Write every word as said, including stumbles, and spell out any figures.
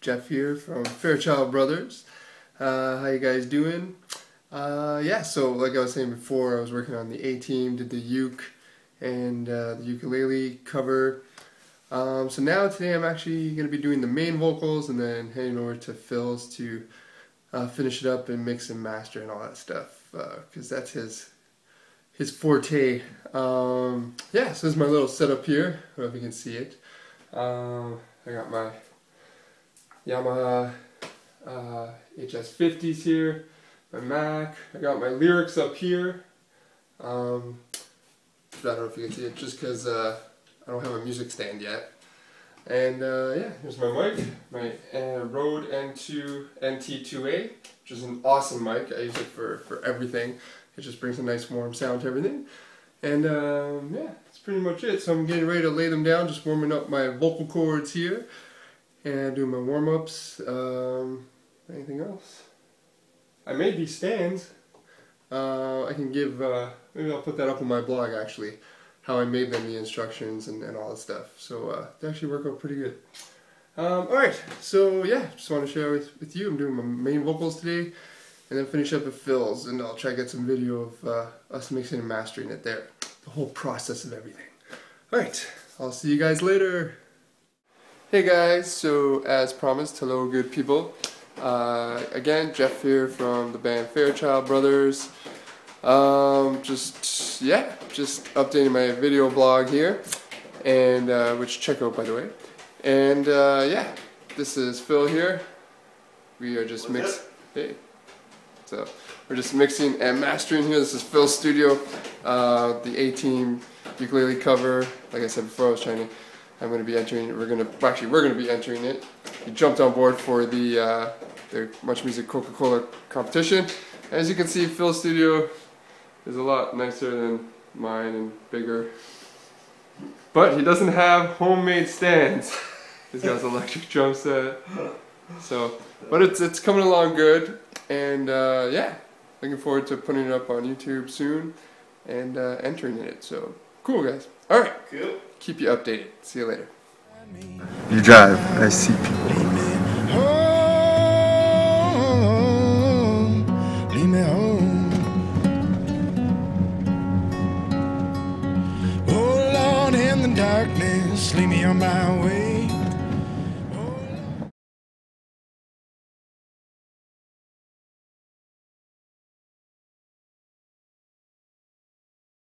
Jeff here from Fairchild Brothers. Uh, how you guys doing? Uh, yeah, so like I was saying before, I was working on the A-Team, did the uke and uh, the ukulele cover. Um, so now today I'm actually going to be doing the main vocals and then heading over to Phil's to uh, finish it up and mix and master and all that stuff, because uh, that's his his forte. Um, yeah, so this is my little setup here. I don't know if you can see it. Um, I got my Yamaha uh, H S fifties here, my Mac. I got my lyrics up here. Um, I don't know if you can see it just because uh, I don't have a music stand yet. And uh, yeah, here's my mic, my uh, Rode N T two A, which is an awesome mic. I use it for, for everything. It just brings a nice warm sound to everything. And um, yeah, that's pretty much it. So I'm getting ready to lay them down, just warming up my vocal cords here. And doing my warm-ups. Um, anything else? I made these stands. Uh, I can give, uh, maybe I'll put that up on my blog actually. How I made them, the instructions and, and all that stuff. So uh, they actually work out pretty good. Um, Alright, so yeah, just want to share with, with you. I'm doing my main vocals today. And then finish up with Phil's. And I'll try to get some video of uh, us mixing and mastering it there. The whole process of everything. Alright, I'll see you guys later. Hey guys, so as promised, hello good people. Uh, again, Jeff here from the band Fairchild Brothers. Um, just, yeah, just updating my video blog here, and uh, which check out by the way. And uh, yeah, this is Phil here. We are just mixing. Hey. So, we're just mixing and mastering here. This is Phil's studio, uh, the A-Team ukulele cover. Like I said before, I was trying to. I'm going to be entering it. We're going to actually we're going to be entering it. He jumped on board for the uh, the Much Music Coca-Cola competition. As you can see, Phil's studio is a lot nicer than mine and bigger. But he doesn't have homemade stands. He's got his electric drum set. So, but it's it's coming along good, and uh, yeah, looking forward to putting it up on YouTube soon and uh, entering it. So cool, guys. All right. Cool. Keep you updated. See you later. You drive. I see people. Leave me home. Oh Lord, in the darkness, leave me on my way.